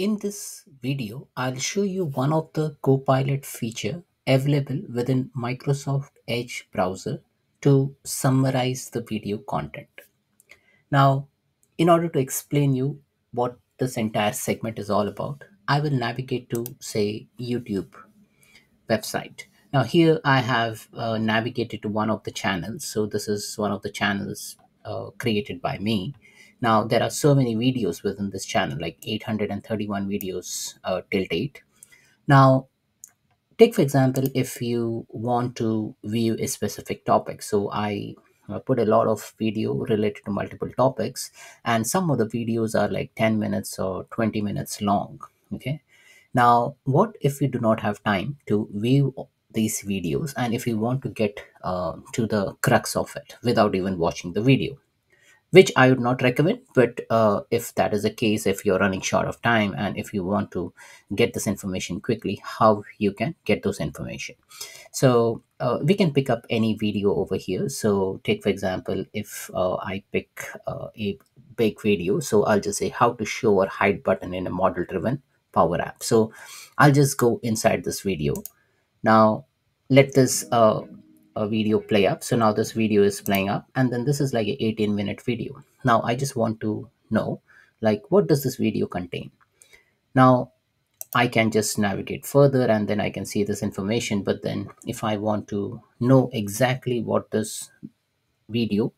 In this video, I'll show you one of the Copilot feature available within Microsoft Edge browser to summarize the video content. Now, in order to explain you what this entire segment is all about, I will navigate to, say, YouTube website. Now here I have navigated to one of the channels. So this is one of the channels created by me. Now, there are so many videos within this channel, like 831 videos till date. Now, take for example, if you want to view a specific topic. So I put a lot of video related to multiple topics, and some of the videos are like 10 minutes or 20 minutes long. Okay. Now, what if we do not have time to view these videos, and if we want to get to the crux of it without even watching the video? Which I would not recommend, but if that is the case, if you're running short of time and if you want to get this information quickly, how you can get those information. So we can pick up any video over here. So take for example, if I pick a big video, so I'll just say how to show or hide button in a model driven Power App. So I'll just go inside this video. Now let this video play up. So now this video is playing up, and then this is like an 18-minute video. Now I just want to know, like, what does this video contain? Now I can just navigate further, and then I can see this information. But then if I want to know exactly what this video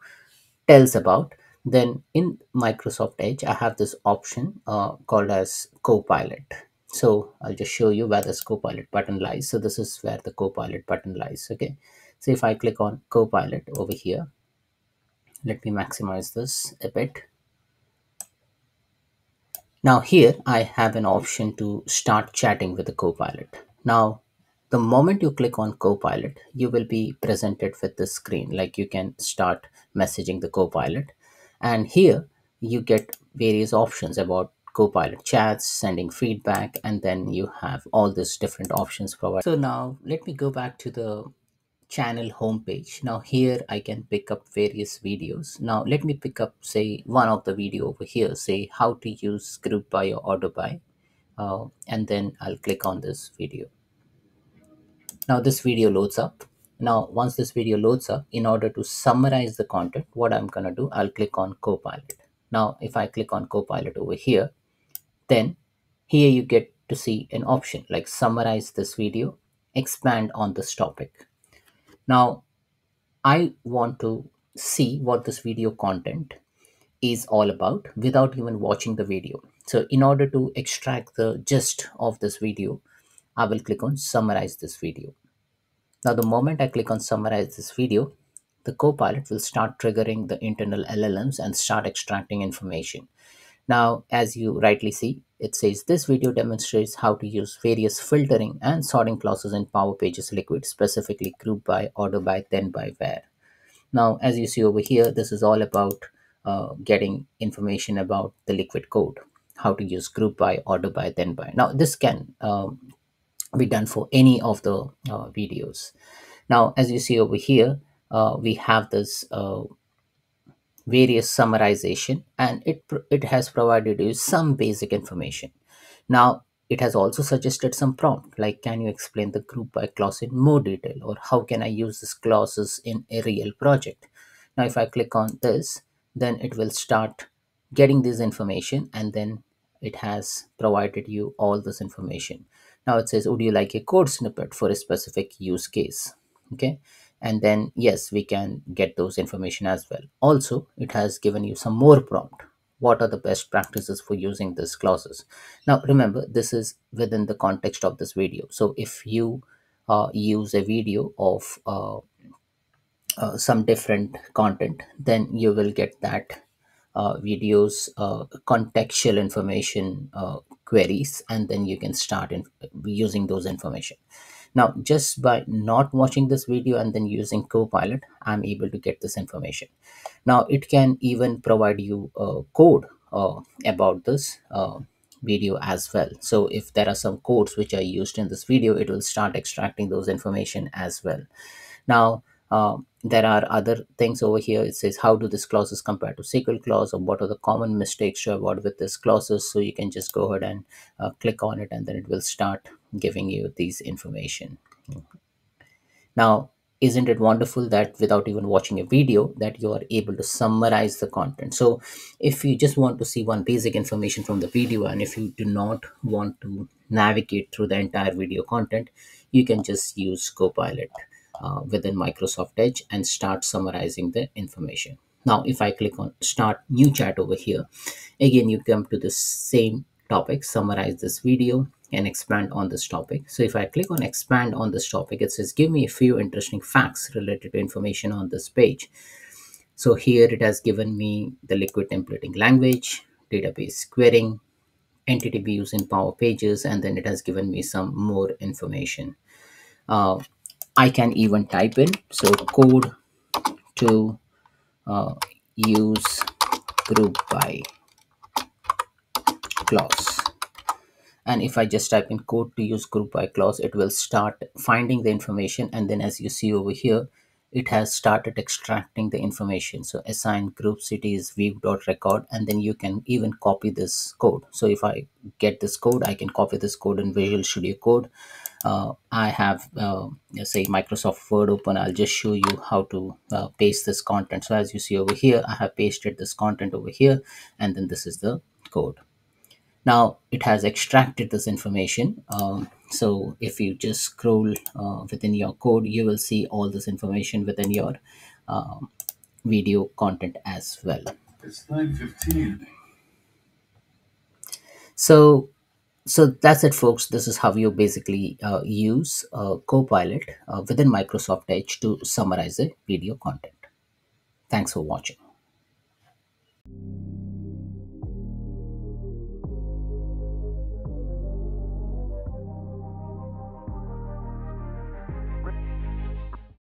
tells about, then in Microsoft Edge I have this option called as Copilot. So I'll just show you where this Copilot button lies. So this is where the Copilot button lies. Okay. So if I click on Copilot over here, let me maximize this a bit. Now here I have an option to start chatting with the Copilot. Now, the moment you click on Copilot, you will be presented with this screen, like you can start messaging the Copilot. And here you get various options about Copilot chats, sending feedback, and then you have all these different options provided. So now let me go back to the channel homepage. Now here I can pick up various videos. Now let me pick up, say, one of the video over here, say how to use group by or order by, and then I'll click on this video. Now this video loads up. Now once this video loads up, in order to summarize the content, what I'm gonna do, I'll click on Copilot. Now if I click on Copilot over here, then here you get to see an option like summarize this video, expand on this topic. Now, I want to see what this video content is all about without even watching the video. So in order to extract the gist of this video, I will click on summarize this video. Now, the moment I click on summarize this video, the Copilot will start triggering the internal LLMs and start extracting information. Now, as you rightly see, it says this video demonstrates how to use various filtering and sorting clauses in Power Pages Liquid, specifically group by, order by, then by, where. Now, as you see over here, this is all about getting information about the Liquid code, how to use group by, order by, then by. Now, this can be done for any of the videos. Now, as you see over here, we have this various summarization, and it has provided you some basic information. Now it has also suggested some prompt, like can you explain the group by clause in more detail, or how can I use these clauses in a real project? Now if I click on this, then it will start getting this information, and then it has provided you all this information. Now it says, would you like a code snippet for a specific use case? Okay. And then, yes, we can get those information as well. Also, it has given you some more prompt. What are the best practices for using these clauses? Now, remember, this is within the context of this video. So if you use a video of some different content, then you will get that video's contextual information queries, and then you can start using those information. Now, just by not watching this video and then using Copilot, I'm able to get this information. Now, it can even provide you code about this video as well. So if there are some codes which are used in this video, it will start extracting those information as well. Now, There are other things over here. It says how do these clauses compare to SQL clause, or what are the common mistakes you avoid with these clauses. So you can just go ahead and click on it, and then it will start giving you these information. Now, isn't it wonderful that without even watching a video that you are able to summarize the content? So if you just want to see one basic information from the video, and if you do not want to navigate through the entire video content, you can just use Copilot within Microsoft Edge and start summarizing the information. Now, if I click on Start New Chat over here, again, you come to the same topic, summarize this video, and expand on this topic. So if I click on expand on this topic, it says give me a few interesting facts related to information on this page. So here it has given me the Liquid templating language, database querying, entity views in Power Pages, and then it has given me some more information. I can even type in, so code to use group by clause. And if I just type in code to use group by clause, it will start finding the information. And then as you see over here, it has started extracting the information. So assign group cities view.record, and then you can even copy this code. So if I get this code, I can copy this code in Visual Studio Code. I have, say, Microsoft Word open. I'll just show you how to paste this content. So as you see over here, I have pasted this content over here, and then this is the code. Now it has extracted this information. So if you just scroll within your code, you will see all this information within your video content as well. It's 9:15. So that's it, folks. This is how you basically use Copilot within Microsoft Edge to summarize the video content. Thanks for watching.